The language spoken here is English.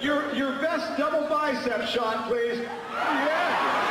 Your best double bicep shot, please. Yeah.